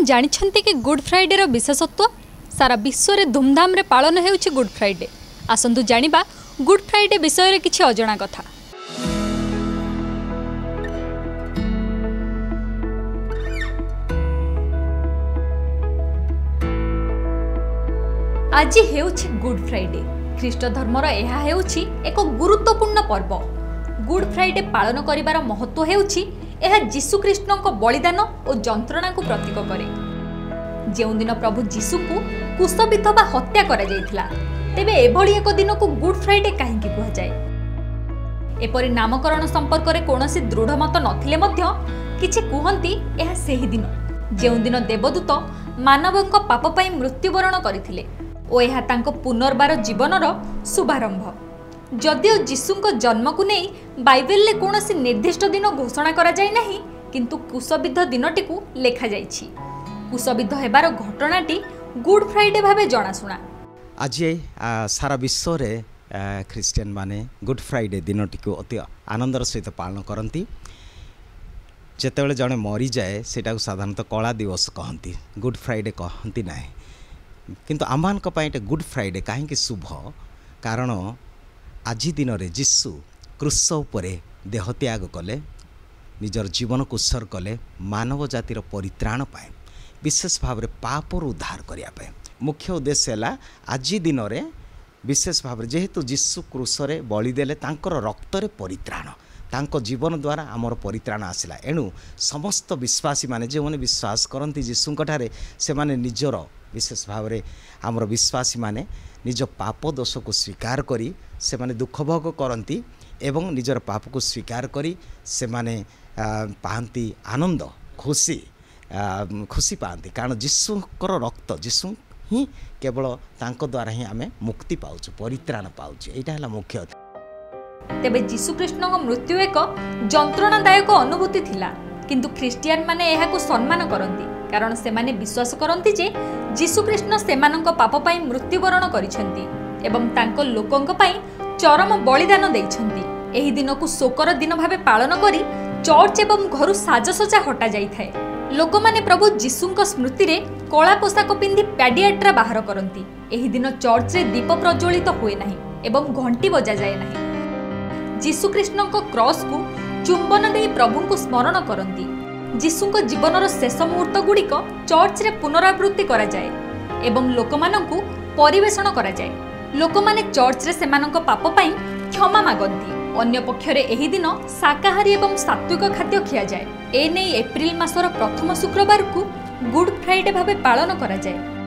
आपन जानते कि गुड फ्राइडे रो विशेषत्व सारा विश्व रे धूमधाम रे पालन हेउछि गुड फ्राइडे। आसंतु जानिबा गुड फ्राइडे विषय रे किछि अजणा कथा। आज हेउछि गुड फ्राइडे। ख्रीष्ट धर्मर यह हेउछि एको गुरुत्वपूर्ण पर्व। गुड फ्राइडे पालन करिवार महत्व हेउछि एहा जीशु कृष्णको बलिदान और जंत्रणा को प्रतीक करे। जेउ दिन प्रभु जीशु को कुशबिद्ध बा हत्या करा जायथिला, तेबे एभली एको दिन को गुड फ्राइडे काहेकि कहा जाय। एपरि नामकरण संपर्क रे कोनोसी दृढ़ मत नथिले मध्य किछि कुहंती एहा सेही दिन जेउ दिन देवदूत मानवक पाप पई मृत्युवरण करिथिले ओ एहा तांको पुनर्बार जीवनर शुभारंभ। जदिओ जीशुको जन्म को नहीं बाइबल ले कोनोसी निर्दिष्ट दिन घोषणा करा जाय नाही, किंतु कुशबिद्ध दिनटी को लेखा जायछि। कुशबिद्ध हेबार घटनाटी गुड फ्राइडे भाबे जणाशुना। आज सारा विश्व रे क्रिश्चियन माने गुड फ्राइडे दिनटी को अति आनंदर सहित पालन करती। जेतेबेले जणे मरी जाए सेटा को साधारणतः कला दिवस कहती, गुड फ्राइडे कहती ना। किंतु आममान गुड फ्राइडे काहेकि शुभ, कारण आज दिन रे जीशु क्रूस उपरे देह त्याग कले, निजर जीवन को उत्सर्ग कले मानव जातिर परित्राण पाए, विशेष भाव पापर उद्धार करने। मुख्य उद्देश्य है आज दिन में विशेष भाव जेहेतु जीशु क्रूस बलिदेले रक्त परित्राण, तांको जीवन द्वारा आमर परित्राण आसला। एणु समस्त विश्वासी माने जो मैंने विश्वास करती जीशुंक ठारे से माने निजर विशेष भाव रे आमर विश्वासी माने निज पाप दोष को स्वीकार करी से माने दुख भोग करती एवं निजर पाप को स्वीकार करी से माने पाती आनंद खुशी खुशी पाती, कारण जीशुंकर रक्त जीशु ही केवल तांको द्वारा ही आमे मुक्ति पाउछु परित्राण पाउछु। एटा हला मुख्य। तेबे जीशु कृष्ण मृत्यु एक जंत्रणादायक अनुभूति थिला, किंतु ख्रिस्टियन माने एहाको सम्मान करंती, कारण से माने विश्वास करंती जे जीशु कृष्ण सेमानंको पाप पई मृत्युवरण करिसेंती एवं तांको लोकंको पई चरम बलिदान देइसेंती। एही दिन को शोकर दिन भाबे पालन करी चर्च एवं घरु साजसजा हटा जाइथाय। लोक माने प्रभु जीशुंको स्मृति रे कला पोशाक पिंधि पैडियाट्रा बाहर करंती। एही दिन चर्च रे दीप प्रज्वलित होए नाही एवं घंटी बजा जाए नाही। जीशु कृष्णको क्रॉस को चुंबन देई प्रभु को स्मरण करंती। जीशुको जीवनर शेष मुहूर्त गुड़िक चर्च रे पुनरावृत्ति करा जाए एवं लोकमानंकु परिवेषण करा जाए। लोकमाने चर्च रे सेमानंको पाप पई क्षमा मागंती। अन्य पक्षरे एही दिन शाकाहारी एवं सात्विक खाद्य खिया जाए। एने एप्रिल मासर प्रथम शुक्रवार को गुड फ्राइडे भाबे पालन करा जाए।